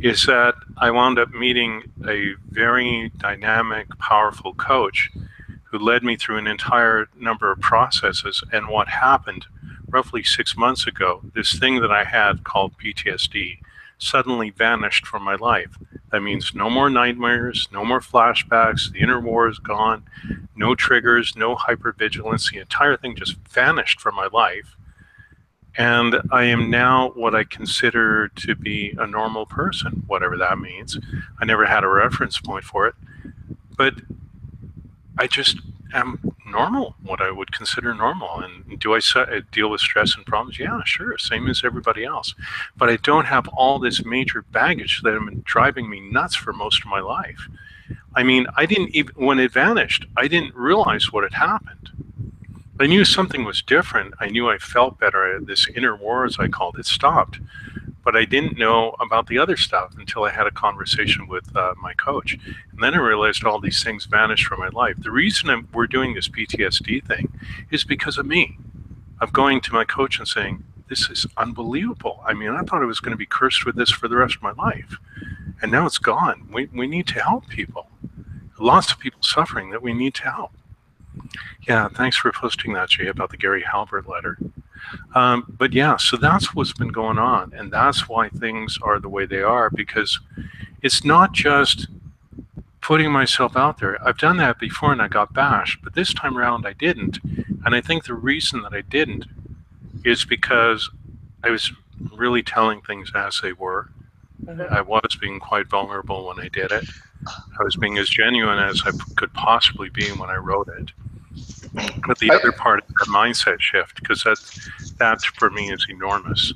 is that I wound up meeting a very dynamic, powerful coach who led me through an entire number of processes. And what happened roughly 6 months ago, this thing that I had called PTSD suddenly vanished from my life. That means no more nightmares, no more flashbacks, the inner war is gone, no triggers, no hypervigilance. The entire thing just vanished from my life. And I am now what I consider to be a normal person, whatever that means. I never had a reference point for it, but I just am normal, what I would consider normal. And do I deal with stress and problems? Yeah, sure, same as everybody else. But I don't have all this major baggage that has been driving me nuts for most of my life. I mean, I didn't even, when it vanished, I didn't realize what had happened. I knew something was different. I knew I felt better. This inner war, as I called it, stopped. But I didn't know about the other stuff until I had a conversation with my coach. And then I realized all these things vanished from my life. The reason we're doing this PTSD thing is because of me. I'm going to my coach and saying, this is unbelievable. I mean, I thought I was going to be cursed with this for the rest of my life. And now it's gone. We need to help people. Lots of people suffering that we need to help. Yeah, thanks for posting that, Jay, about the Gary Halbert letter. But yeah, so that's what's been going on, and that's why things are the way they are, because it's not just putting myself out there. I've done that before and I got bashed, but this time around I didn't. And I think the reason that I didn't is because I was really telling things as they were. I was being quite vulnerable when I did it. I was being as genuine as I could possibly be when I wrote it. But the other part is that mindset shift, because that for me is enormous.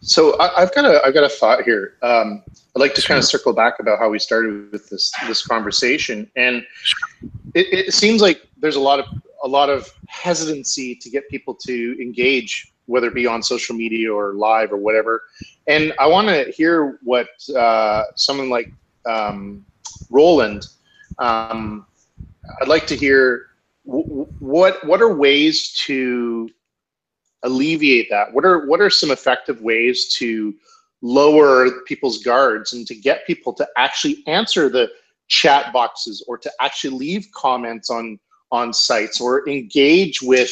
So I've got a thought here. I'd like to kind of circle back about how we started with this conversation, and it seems like there's a lot of hesitancy to get people to engage, whether it be on social media or live or whatever. And I want to hear what someone like Roland. I'd like to hear. What are ways to alleviate that? What are some effective ways to lower people's guards and to get people to actually answer the chat boxes or to actually leave comments on sites or engage with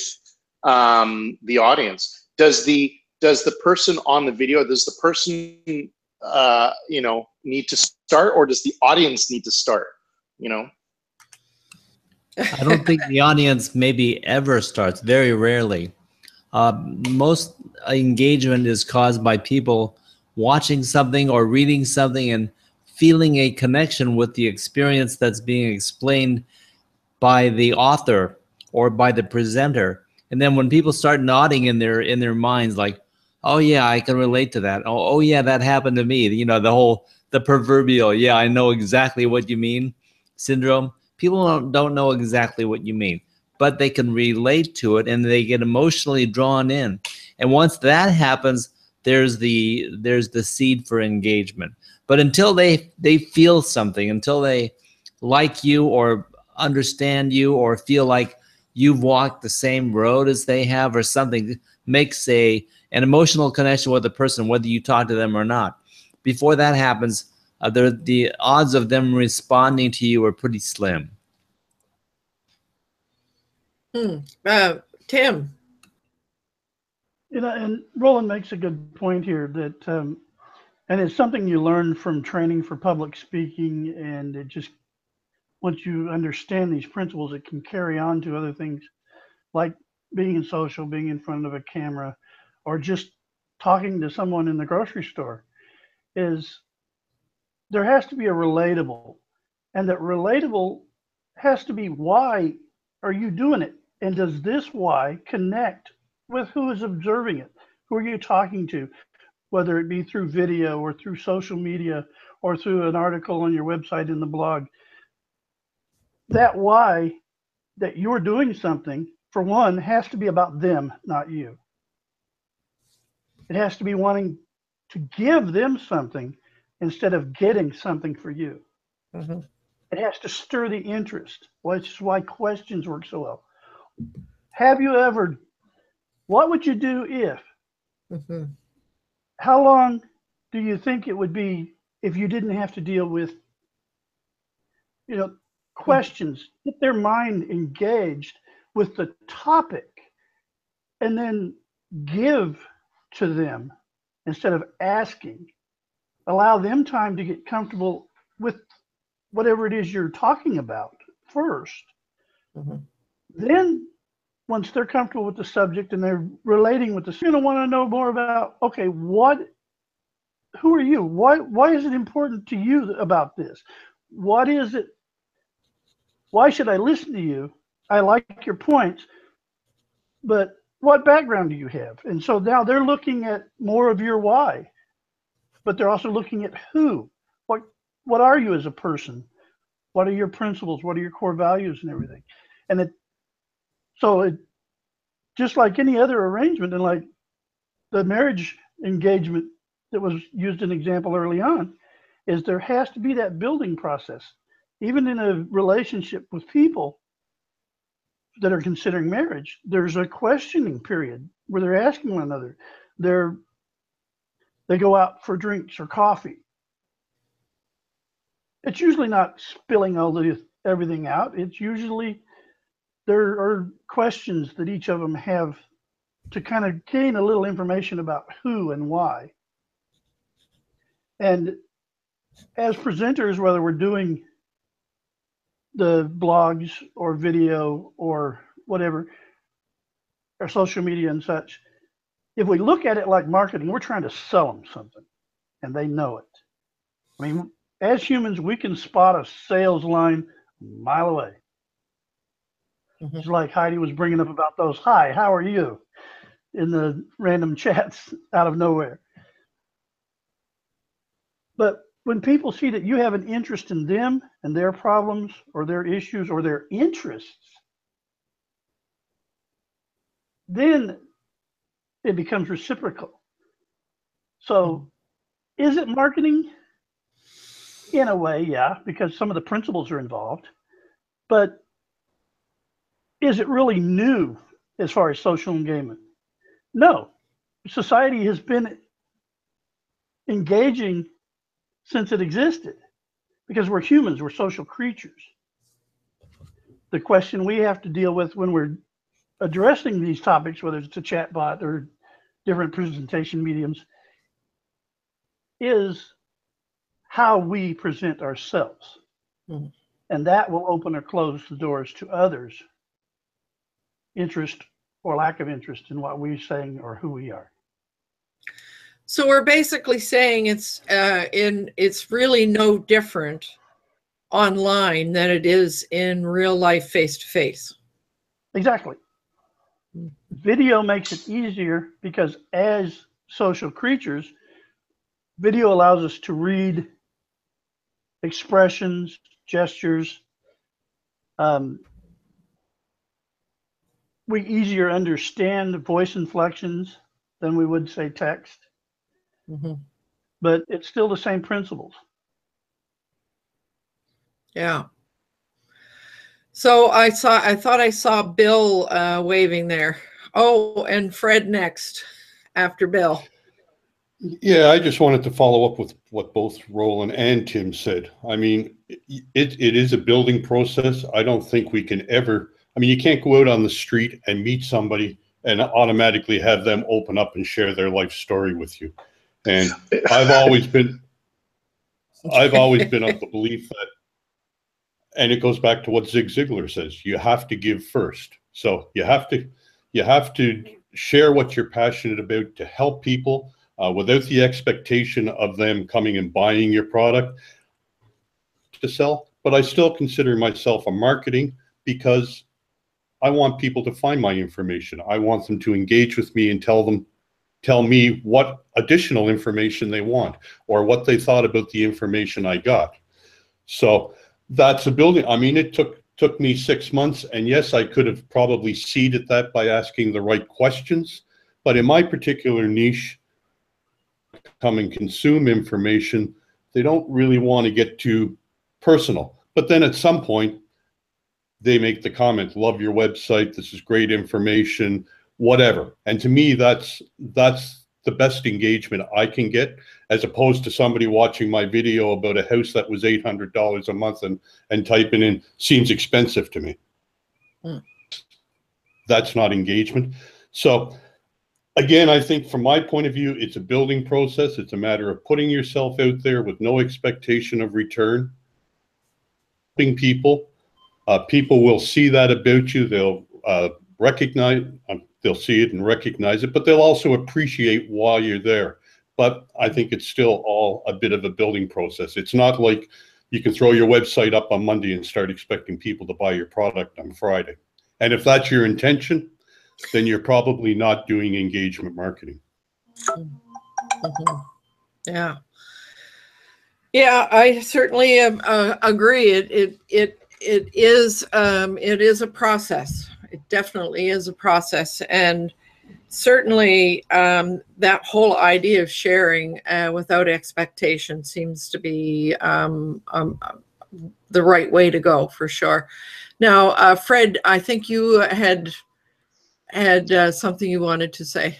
the audience? Does the person on the video, does the person need to start, or does the audience need to start? You know. I don't think the audience maybe ever starts, very rarely. Most engagement is caused by people watching something or reading something and feeling a connection with the experience that's being explained by the author or by the presenter. And then when people start nodding in their minds, like, oh yeah, I can relate to that. Oh yeah, that happened to me. You know, the proverbial, yeah, I know exactly what you mean syndrome. People don't know exactly what you mean, but they can relate to it and they get emotionally drawn in. And once that happens, there's the seed for engagement. But until they feel something, until they like you or understand you or feel like you've walked the same road as they have or something, makes an emotional connection with the person, whether you talk to them or not. Before that happens, the odds of them responding to you are pretty slim. Tim. You know, and Roland makes a good point here that, and it's something you learn from training for public speaking, and it just, once you understand these principles, it can carry on to other things like being social, being in front of a camera, or just talking to someone in the grocery store. Is there has to be a relatable, and that relatable has to be, why are you doing it? And does this why connect with who is observing it? Who are you talking to? Whether it be through video or through social media or through an article on your website in the blog. That why that you're doing something, for one, has to be about them, not you. It has to be wanting to give them something instead of getting something for you. Mm-hmm. It has to stir the interest, which is why questions work so well. Have you ever, what would you do if, mm-hmm. How long do you think it would be if you didn't have to deal with, you know, questions, mm-hmm. Get their mind engaged with the topic, and then give to them instead of asking. Allow them time to get comfortable with whatever it is you're talking about first. Mm-hmm. Then once they're comfortable with the subject and they're relating with the, you're going to want to know more about, okay, who are you? Why is it important to you about this? What is it? Why should I listen to you? I like your points, but what background do you have? And so now they're looking at more of your why, but they're also looking at who, what are you as a person? What are your principles? What are your core values and everything? And so just like any other arrangement, and like the marriage engagement that was used an example early on, is there has to be that building process, even in a relationship with people that are considering marriage. There's a questioning period where they're asking one another. They go out for drinks or coffee. It's usually not spilling everything out. It's usually there are questions that each of them have to kind of gain a little information about who and why. And as presenters, whether we're doing the blogs or video or whatever, or social media and such, if we look at it like marketing, we're trying to sell them something, and they know it. I mean, as humans, we can spot a sales line a mile away. Mm-hmm. It's like Heidi was bringing up about those, hi, how are you, in the random chats out of nowhere. But when people see that you have an interest in them and their problems or their issues or their interests, then it becomes reciprocal. So is it marketing? In a way, yeah, because some of the principles are involved. But is it really new as far as social engagement? No. Society has been engaging since it existed, because we're humans, we're social creatures. The question we have to deal with when we're addressing these topics, whether it's a chatbot or different presentation mediums, is how we present ourselves. Mm-hmm. And that will open or close the doors to others' interest or lack of interest in what we're saying or who we are. So we're basically saying it's really no different online than it is in real life, face to face. Exactly. Video makes it easier because as social creatures, video allows us to read expressions, gestures. We easier understand voice inflections than we would say text. Mm-hmm. But it's still the same principles. Yeah. So I thought I saw Bill waving there. Oh, and Fred next after Bill. Yeah, I just wanted to follow up with what both Roland and Tim said. I mean, it is a building process. I don't think we can ever, I mean, you can't go out on the street and meet somebody and automatically have them open up and share their life story with you. And I've always been of the belief that, and it goes back to what Zig Ziglar says, you have to give first. So you have to share what you're passionate about to help people without the expectation of them coming and buying your product to sell. But I still consider myself a marketing, because I want people to find my information. I want them to engage with me and tell me what additional information they want or what they thought about the information I got. So that's a building. I mean, it took me 6 months, and yes, I could have probably seeded that by asking the right questions, but in my particular niche, come and consume information, they don't really want to get too personal. But then at some point, they make the comment, love your website, this is great information, whatever. And to me, that's the best engagement I can get, as opposed to somebody watching my video about a house that was $800 a month and typing in, seems expensive to me. That's not engagement. So Again, I think from my point of view, it's a building process. It's a matter of putting yourself out there with no expectation of return. Helping people, people will see that about you. They'll recognize, they'll see it and recognize it, but they'll also appreciate while you're there. But I think it's still all a bit of a building process. It's not like you can throw your website up on Monday and start expecting people to buy your product on Friday. And if that's your intention, then you're probably not doing engagement marketing. Mm-hmm. Yeah. Yeah, I certainly agree. It is a process. It definitely is a process. And certainly that whole idea of sharing without expectation seems to be the right way to go for sure. Now, Fred, I think you had something you wanted to say.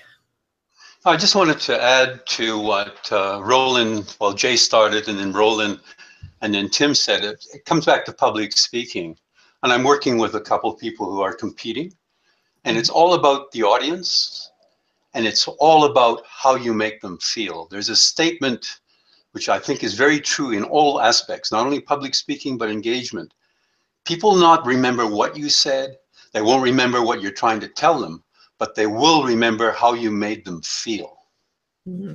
I just wanted to add to what Roland, well, Jay started and then Roland and then Tim said it. It comes back to public speaking. And I'm working with a couple of people who are competing. And it's all about the audience, and it's all about how you make them feel. There's a statement which I think is very true in all aspects, not only public speaking, but engagement. People will not remember what you said. They won't remember what you're trying to tell them, but they will remember how you made them feel. Mm-hmm.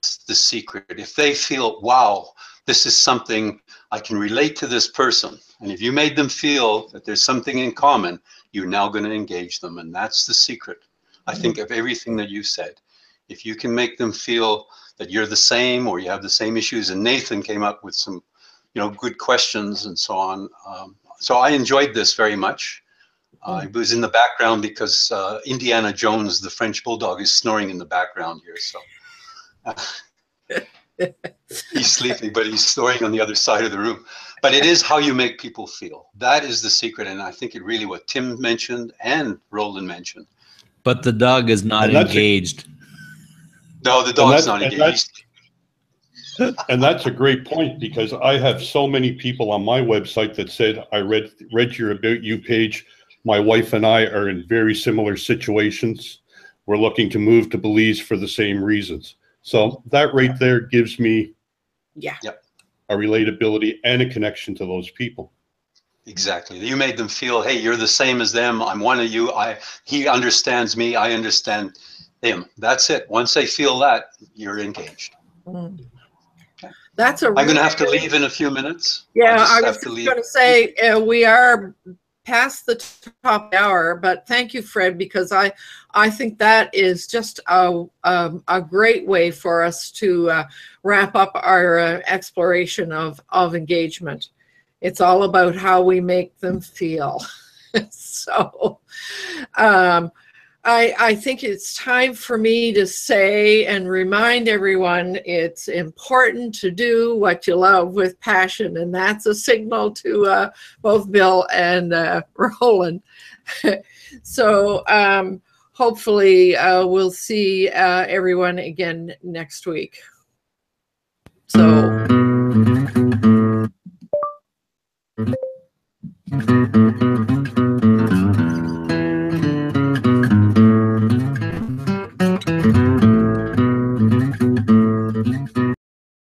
That's the secret. If they feel, wow, this is something I can relate to this person. And if you made them feel that there's something in common, you're now going to engage them. And that's the secret, I think, of everything that you said. If you can make them feel that you're the same or you have the same issues, and Nathan came up with some, you know, good questions and so on. So I enjoyed this very much. It was in the background because Indiana Jones, the French bulldog, is snoring in the background here. So he's sleeping, but he's snoring on the other side of the room. But it is how you make people feel. That is the secret. And I think it really what Tim mentioned and Roland mentioned. But the dog is not engaged. No, the dog's not engaged. And that's a great point, because I have so many people on my website that said, I read your About You page. My wife and I are in very similar situations. We're looking to move to Belize for the same reasons. So that right there gives me a relatability and a connection to those people. Exactly. You made them feel, hey, you're the same as them. I'm one of you. He understands me. I understand him. That's it. Once they feel that, you're engaged. Mm. Okay. That's I'm going to have to leave in a few minutes. Yeah, I was going to say we are past the top hour, but thank you, Fred, because I think that is just a great way for us to wrap up our exploration of engagement. It's all about how we make them feel. So I think it's time for me to say and remind everyone it's important to do what you love with passion, and that's a signal to both Bill and Roland. So hopefully we'll see everyone again next week. So